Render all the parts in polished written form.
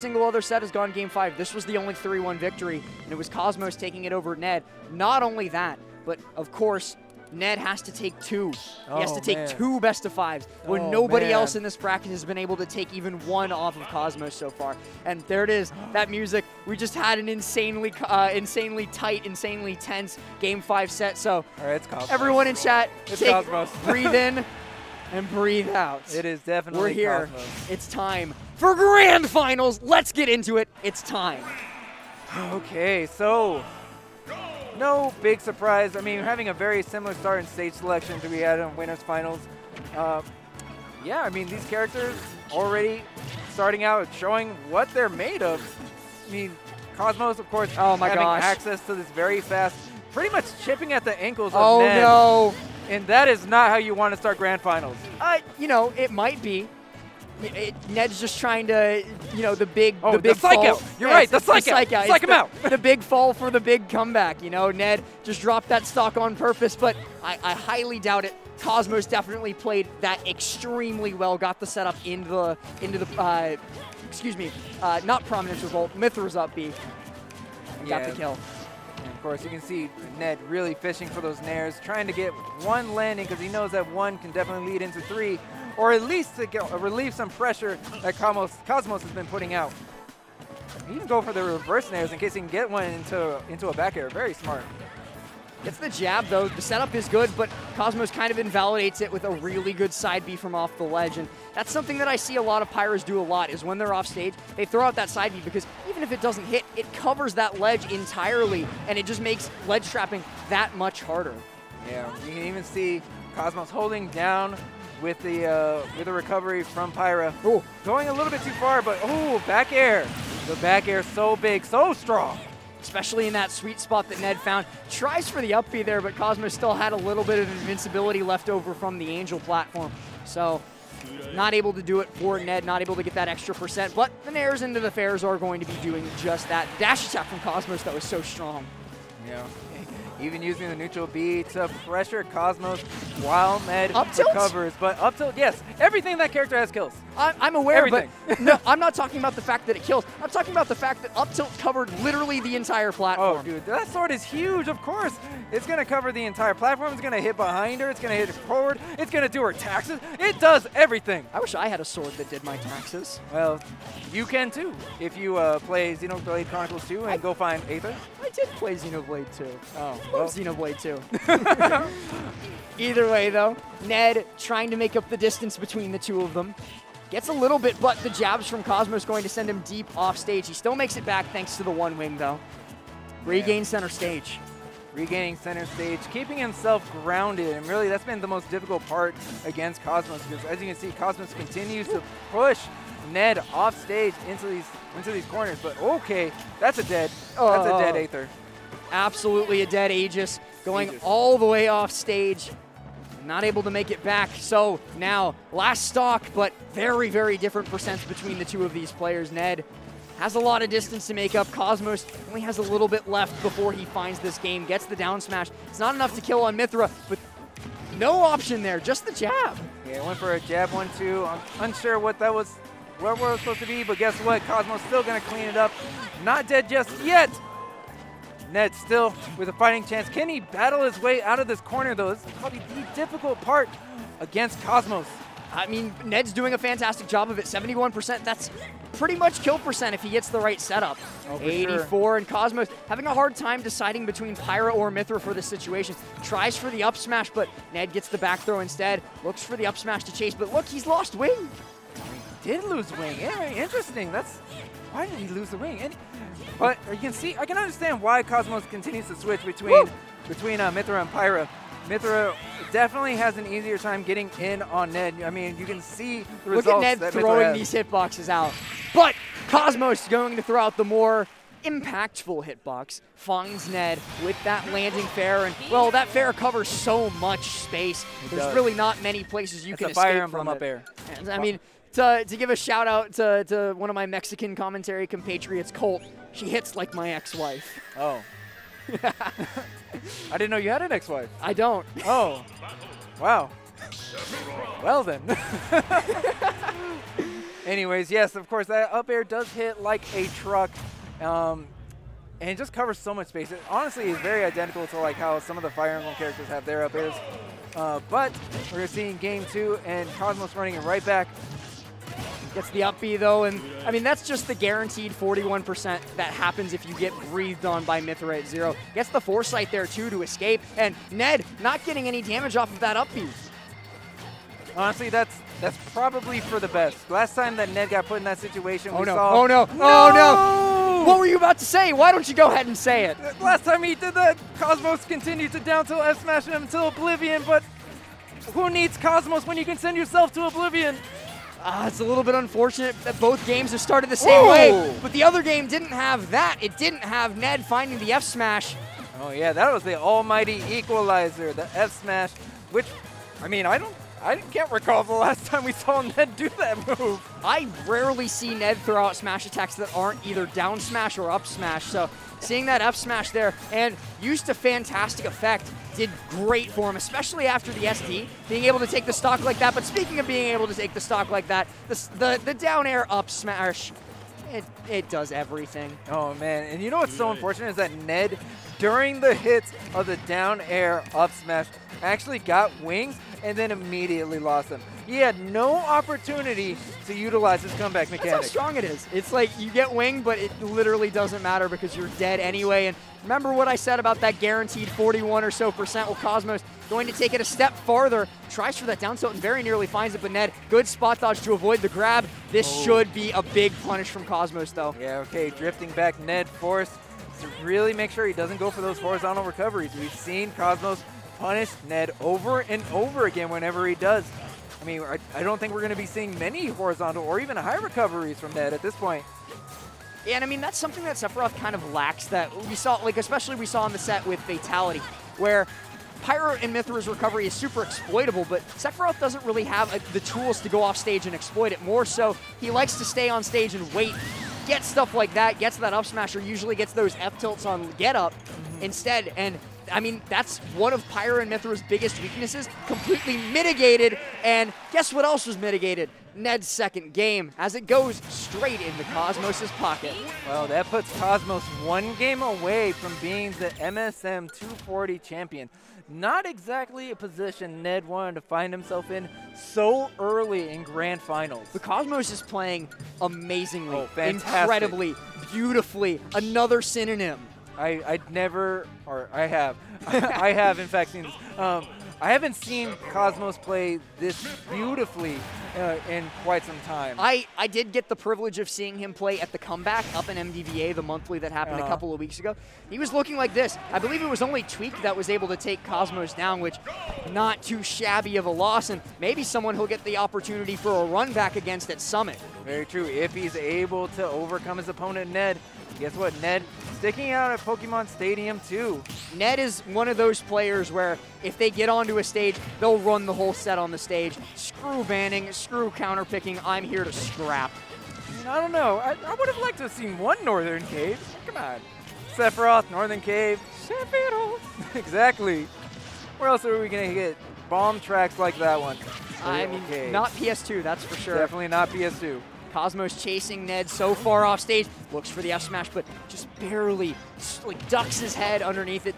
single other set has gone game five. This was the only 3-1 victory, and it was Cosmos taking it over Ned. Not only that, but of course, Ned has to take two. He has to take two best of fives when nobody else in this bracket has been able to take even one off of Cosmos so far. And there it is, that music. We just had an insanely insanely tight, insanely tense game five set. So everyone in chat, breathe in and breathe out. It is definitely We're here. Cosmos. It's time for grand finals. Let's get into it. It's time. Okay, so no big surprise. I mean, having a very similar start in stage selection to we had in winners finals. Yeah, I mean, these characters already starting out showing what they're made of. I mean, Cosmos, of course, having access to this very fast, pretty much chipping at the ankles of Ned. Oh no! And that is not how you want to start grand finals. You know, it might be. Ned's just trying to, you know, the big psych out. You're right, the psych out. Psych him out. The big fall for the big comeback. You know, Ned just dropped that stock on purpose, but I highly doubt it. Cosmos definitely played that extremely well. Got the setup into the excuse me, not Prominence Revolt. Mythra's up B. Got the kill. And of course, you can see Ned really fishing for those nairs, trying to get one landing because he knows that one can definitely lead into three. Or at least to relieve some pressure that Cosmos has been putting out. He can go for the reverse nairs in case he can get one into a back air. Very smart. Gets the jab, though. The setup is good, but Cosmos kind of invalidates it with a really good side B from off the ledge. And that's something that I see a lot of Pyras do a lot, is when they're off stage, they throw out that side B because even if it doesn't hit, it covers that ledge entirely, and it just makes ledge trapping that much harder. Yeah, you can even see Cosmos holding down with the recovery from Pyra. Ooh. Going a little bit too far, but oh, back air. The back air so big, so strong. Especially in that sweet spot that Ned found. Tries for the up B there, but Cosmos still had a little bit of invincibility left over from the Angel platform. So not able to do it for Ned, not able to get that extra percent, but the nairs into the fairs are going to be doing just that. Dash attack from Cosmos that was so strong. Yeah. Even using the neutral B to pressure Cosmos while Ned recovers. But up tilt, yes. Everything that character has kills. I'm aware of it. No, I'm not talking about the fact that it kills. I'm talking about the fact that up tilt covered literally the entire platform. Oh, dude, that sword is huge, of course. It's going to cover the entire platform. It's going to hit behind her. It's going to hit forward. It's going to do her taxes. It does everything. I wish I had a sword that did my taxes. Well, you can too if you play Xenoblade Chronicles 2 and go find Aether. I did play Xenoblade 2. Oh. Well, Xenoblade 2. Either way, though, Ned trying to make up the distance between the two of them. Gets a little bit, but the jabs from Cosmos going to send him deep off stage. He still makes it back thanks to the one wing, though. Regain center stage. Regaining center stage, keeping himself grounded, and really that's been the most difficult part against Cosmos because as you can see, Cosmos continues to push Ned off stage into these corners. But okay, that's a dead Aether. Absolutely a dead Aegis, going all the way off stage. Not able to make it back, so now last stock, but very, very different percents between the two of these players. Ned has a lot of distance to make up. Cosmos only has a little bit left before he finds this game, gets the down smash. It's not enough to kill on Mythra, but no option there, just the jab. Yeah, went for a jab 1-2. I'm unsure what that was, what we're supposed to be, but guess what? Cosmos still gonna clean it up. Not dead just yet. Ned still with a fighting chance. Can he battle his way out of this corner, though? This is probably the difficult part against Cosmos. I mean, Ned's doing a fantastic job of it. 71%, that's pretty much kill percent if he gets the right setup. 84, and Cosmos having a hard time deciding between Pyra or Mythra for this situation. Tries for the up smash, but Ned gets the back throw instead. Looks for the up smash to chase, but look, he's lost wing. He did lose wing. Yeah, interesting. That's... Why did he lose the wing? But you can see, I can understand why Cosmos continues to switch between Mythra and Pyra. Mythra definitely has an easier time getting in on Ned. I mean, you can see the results. Look at Ned throwing these hitboxes out. But Cosmos going to throw out the more impactful hitbox. Finds Ned with that landing fair. And, well, that fair covers so much space. There's really not many places you can escape from up air. I mean... To give a shout out to one of my Mexican commentary compatriots, Colt, she hits like my ex-wife. Oh. I didn't know you had an ex-wife. I don't. Oh. Wow. Well then. Anyways, yes, of course, that up air does hit like a truck. And it just covers so much space. It honestly is very identical to like how some of the Fire Emblem characters have their up airs. But we're seeing game two, and Cosmos running it right back. Gets the up B though, and I mean, that's just the guaranteed 41% that happens if you get breathed on by Mythra at 0. Gets the foresight there too to escape, and Ned not getting any damage off of that up B. Honestly, that's probably for the best. Last time that Ned got put in that situation, we saw... Oh no! What were you about to say? Why don't you go ahead and say it? Last time he did that, Cosmos continued to down tilt F smash him until Oblivion, but who needs Cosmos when you can send yourself to Oblivion? It's a little bit unfortunate that both games have started the same way, but the other game didn't have that. It didn't have Ned finding the F smash. Oh yeah, that was the almighty equalizer, the F smash, which, I mean, I can't recall the last time we saw Ned do that move. I rarely see Ned throw out smash attacks that aren't either down smash or up smash, so seeing that up smash there, and used to fantastic effect, did great for him, especially after the SD, being able to take the stock like that. But speaking of being able to take the stock like that, the down air up smash, it does everything. Oh man, and you know what's so unfortunate is that Ned, during the hits of the down air up smash, actually got wings and then immediately lost them. He had no opportunity to utilize his comeback mechanic. That's how strong it is. It's like you get winged, but it literally doesn't matter because you're dead anyway. And remember what I said about that guaranteed 41 or so percent. Well, Cosmos going to take it a step farther. Tries for that down tilt and very nearly finds it, but Ned, good spot dodge to avoid the grab. This should be a big punish from Cosmos, though. Yeah, okay, drifting back Ned forced to really make sure he doesn't go for those horizontal recoveries. We've seen Cosmos punish Ned over and over again whenever he does. I mean, I don't think we're going to be seeing many horizontal or even high recoveries from Ned at this point. Yeah, and I mean, that's something that Sephiroth kind of lacks that we saw, like especially we saw in the set with Fatality, where Pyra and Mythra's recovery is super exploitable, but Sephiroth doesn't really have the tools to go off stage and exploit it. More so, he likes to stay on stage and wait, get stuff like that, gets that up smasher, usually gets those F tilts on get up instead, and I mean, that's one of Pyra and Mythra's biggest weaknesses, completely mitigated, and guess what else was mitigated? Ned's second game, as it goes straight into Cosmos' pocket. Well, that puts Cosmos one game away from being the MSM 240 champion. Not exactly a position Ned wanted to find himself in so early in Grand Finals. But Cosmos is playing amazingly, incredibly, beautifully, another synonym. I have in fact seen this. I haven't seen Cosmos play this beautifully in quite some time. I did get the privilege of seeing him play at the comeback up in MDVA, the monthly that happened a couple of weeks ago. He was looking like this. I believe it was only Tweak that was able to take Cosmos down, which not too shabby of a loss, and maybe someone who'll get the opportunity for a run back against at Summit. Very true, if he's able to overcome his opponent Ned. Guess what, Ned sticking out at Pokemon Stadium 2. Ned is one of those players where if they get onto a stage, they'll run the whole set on the stage. Screw banning, screw counterpicking, I'm here to scrap. I don't know, I would have liked to have seen one Northern Cave. Come on. Sephiroth, Northern Cave. Sephiroth. Exactly. Where else are we going to get bomb tracks like that one? I mean, not PS2, that's for sure. Definitely not PS2. Cosmos chasing Ned so far off stage, looks for the F smash, but just barely, like ducks his head underneath it.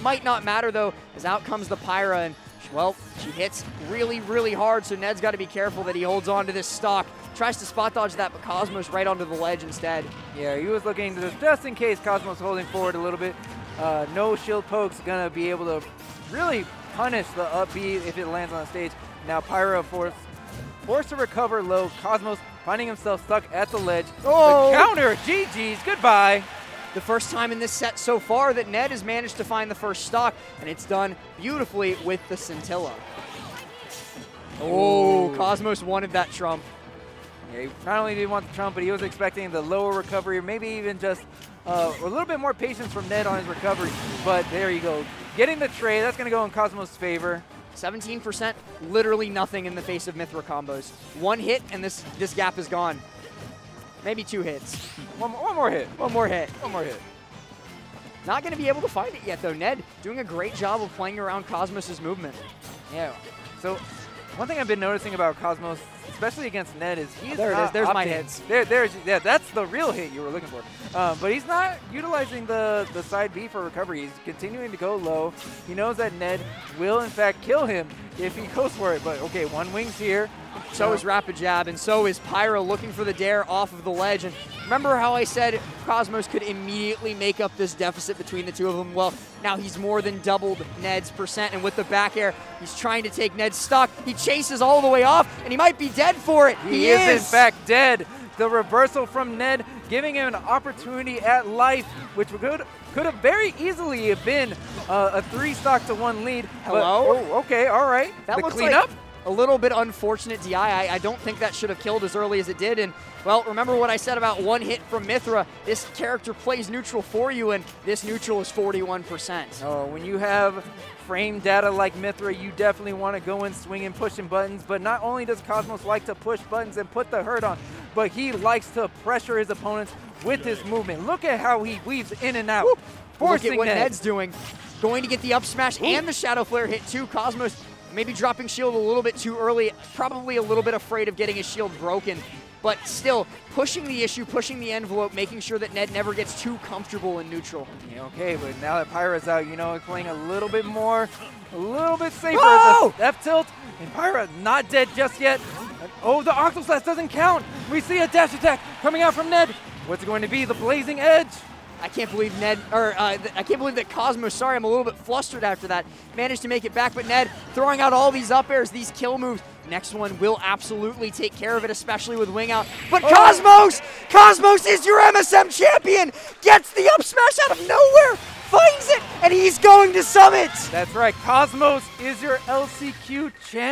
Might not matter though, as out comes the Pyra, and well, she hits really, really hard, so Ned's got to be careful that he holds on to this stock. Tries to spot dodge that, but Cosmos right onto the ledge instead. Yeah, he was looking just in case Cosmos holding forward a little bit. No shield poke's gonna be able to really punish the up B if it lands on the stage. Now Pyra forced to recover low. Cosmos finding himself stuck at the ledge. Oh! The counter, GG's, goodbye. The first time in this set so far that Ned has managed to find the first stock, and it's done beautifully with the Scintilla. Oh, Cosmos wanted that trump. Yeah, he not only did he want the trump, but he was expecting the lower recovery, or maybe even just a little bit more patience from Ned on his recovery, but there you go. Getting the trade, that's gonna go in Cosmos' favor. 17%, literally nothing in the face of Mythra combos. One hit and this gap is gone. Maybe two hits. One more hit. Not going to be able to find it yet though. Ned doing a great job of playing around Cosmos' movement. Yeah, so one thing I've been noticing about Cosmos especially against Ned, is he's there. It is. There's opting. My hits. There's yeah. That's the real hit you were looking for. But he's not utilizing the side B for recovery. He's continuing to go low. He knows that Ned will in fact kill him if he goes for it. But okay, one wing's here. So is Rapid Jab, and so is Pyra looking for the dare off of the ledge. And remember how I said Cosmos could immediately make up this deficit between the two of them? Well, now he's more than doubled Ned's percent, and with the back air, he's trying to take Ned's stock. He chases all the way off, and he might be dead for it. He is, in fact, dead. The reversal from Ned giving him an opportunity at life, which could have very easily have been a 3-stock to 1 lead. Hello? But, oh, okay, all right. That looks like a little bit unfortunate DI. I don't think that should have killed as early as it did. And, well, remember what I said about one hit from Mythra. This character plays neutral for you, and this neutral is 41%. Oh, when you have frame data like Mythra, you definitely want to go in swinging, pushing buttons. But not only does Cosmos like to push buttons and put the hurt on, but he likes to pressure his opponents with his movement. Look at how he weaves in and out. Whoop. Forcing Look at what Ned's doing. Going to get the up smash and the Shadow Flare hit, too. Cosmos maybe dropping shield a little bit too early, probably a little bit afraid of getting his shield broken, but still pushing the issue, pushing the envelope, making sure that Ned never gets too comfortable in neutral. Yeah, okay, but now that Pyra's out, you know, playing a little bit more, a little bit safer. Oh! F tilt, and Pyra not dead just yet. Oh, the Octoslash doesn't count. We see a dash attack coming out from Ned. What's it going to be? The Blazing Edge. I can't believe Ned, or I can't believe that Cosmos, sorry, I'm a little bit flustered after that, managed to make it back, but Ned throwing out all these up airs, these kill moves. Next one will absolutely take care of it, especially with wing out. But oh. Cosmos is your MSM champion! Gets the up smash out of nowhere, finds it, and he's going to Summit! That's right, Cosmos is your LCQ champion.